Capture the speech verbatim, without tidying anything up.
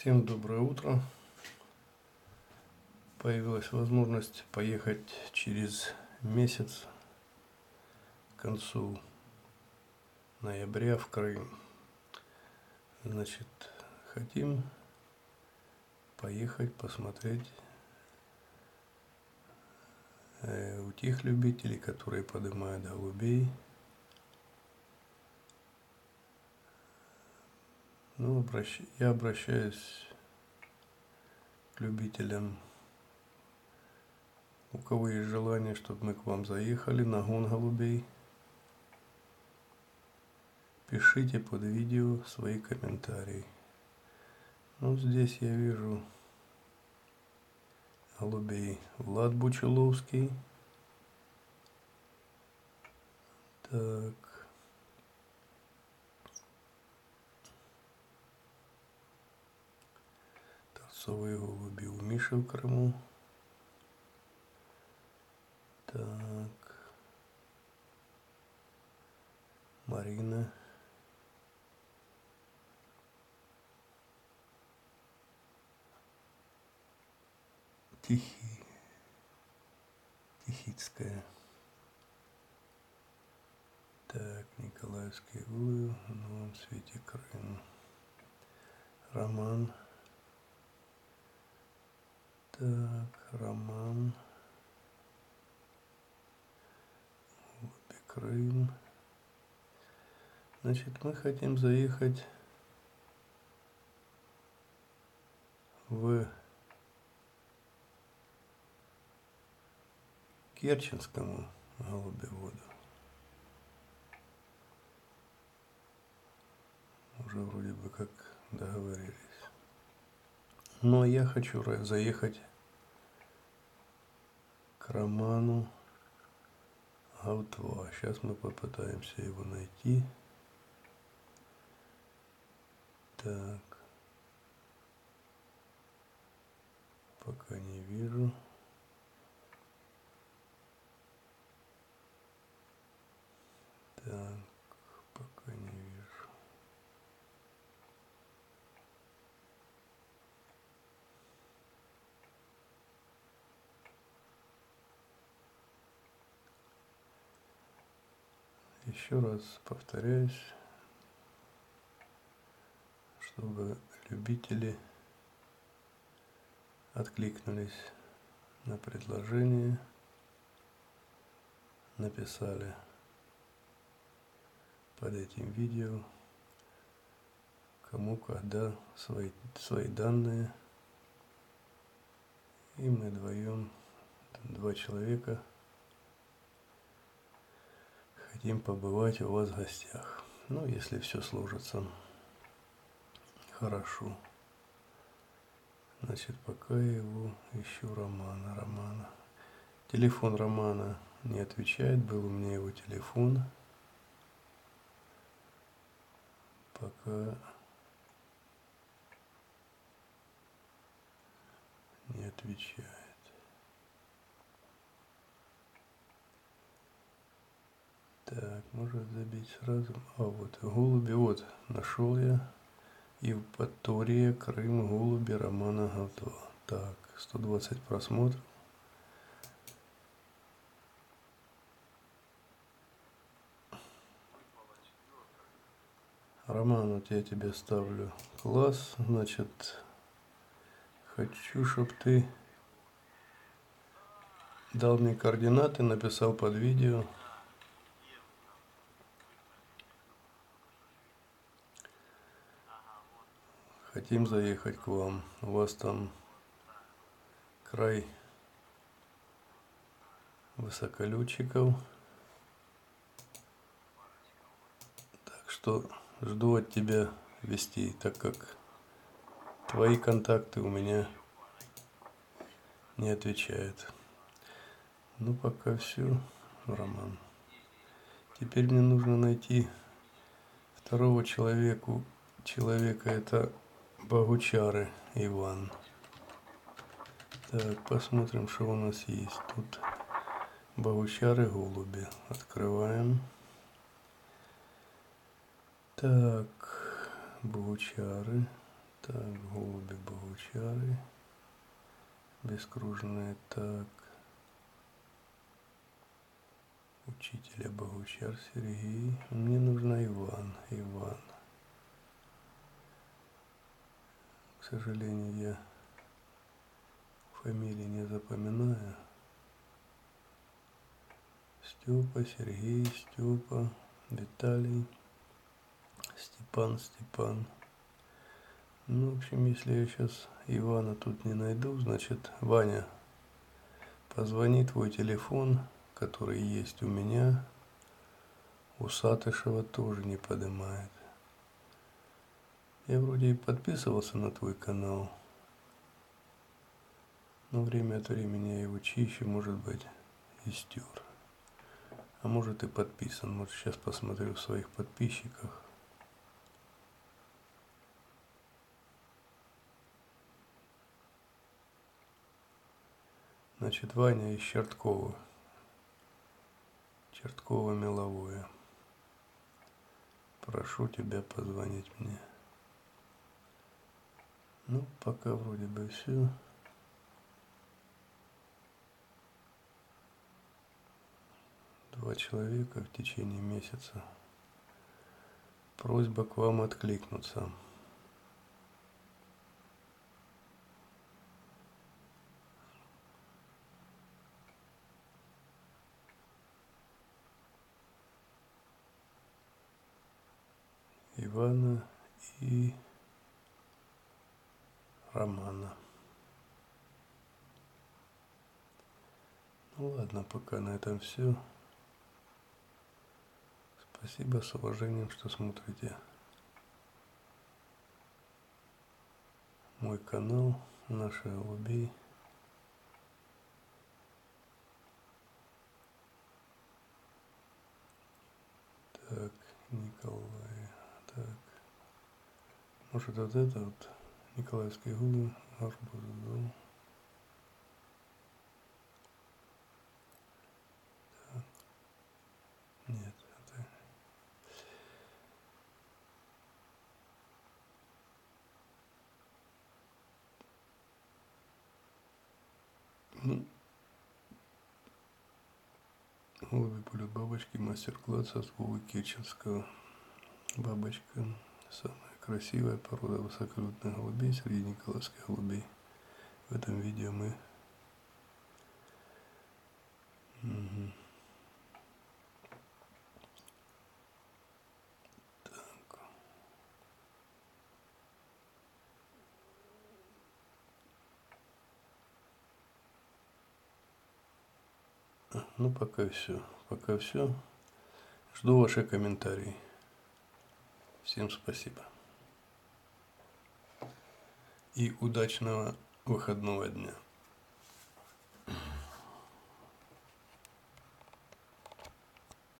Всем доброе утро. Появилась возможность поехать через месяц, к концу ноября, в Крым. Значит, хотим поехать посмотреть у тех любителей, которые поднимают голубей. Ну, обращ... я обращаюсь к любителям, у кого есть желание, чтобы мы к вам заехали на гон голубей. Пишите под видео свои комментарии. Ну, здесь я вижу голубей Влад Бучаловский. Так. Торцовые голуби у Миши в Крыму. Так. Марина. Тихий, Тихицкая. Так, Николаевские голуби в новом свете Крым. Роман. Так, Роман. Голуби Крым. Значит, мы хотим заехать в Керченскому голубеводу. Уже вроде бы как договорились. Но я хочу заехать к Роману Гавтва. Сейчас мы попытаемся его найти. Так. Пока не вижу. Так, пока не вижу. Еще раз повторяюсь, чтобы любители откликнулись на предложение, написали под этим видео, кому когда свои, свои данные, и мы вдвоем, два человека, хотим побывать у вас в гостях. Ну, если все сложится хорошо. Значит, пока я его ищу, Романа, Романа. Телефон Романа не отвечает, был у меня его телефон. Пока не отвечает. Так, может забить сразу. А вот голуби, вот нашел я. Евпатория, Крым, голуби Романа Гавтва. Так, сто двадцать просмотров. Роман, вот я тебе ставлю класс, значит, хочу, чтобы ты дал мне координаты, написал под видео, хотим заехать к вам, у вас там край высоколетчиков, так что жду от тебя вестей, так как твои контакты у меня не отвечают. Ну, пока все, Роман. Теперь мне нужно найти второго человеку. Человека это Богучары Иван. Так, посмотрим, что у нас есть тут. Богучары голуби. Открываем. Так, Богучары. Так, голуби богучары. Бескружные, так. Учителя богучар Сергей. Мне нужна Иван. Иван. К сожалению, я фамилии не запоминаю. Степа, Сергей, Степа, Виталий, Степан, Степан. Ну, в общем, если я сейчас Ивана тут не найду, значит, Ваня, позвони, твой телефон, который есть у меня, у Сатышева тоже не поднимает. Я вроде и подписывался на твой канал, но время от времени я его чищу, может быть, и стер. А может и подписан, может сейчас посмотрю в своих подписчиках. Значит, Ваня из Черткова. Чертково-меловое. Прошу тебя позвонить мне. Ну, пока вроде бы все. Два человека в течение месяца. Просьба к вам откликнуться. Ивана и Романа. Ну ладно, пока на этом все. Спасибо, с уважением, что смотрите мой канал Наши Любей. Так, Николай. Так, может вот это вот, Николаевские голуби, арбуз. Так, нет, это... Ну, голуби полет бабочки, мастер-класс от Гувы Кирченского. Бабочка, самая красивая порода высоколетных голубей среди николаевских голубей. В этом видео мы... Угу. Так. Ну, пока все. Пока все. Жду ваши комментарии. Всем спасибо. И удачного выходного дня.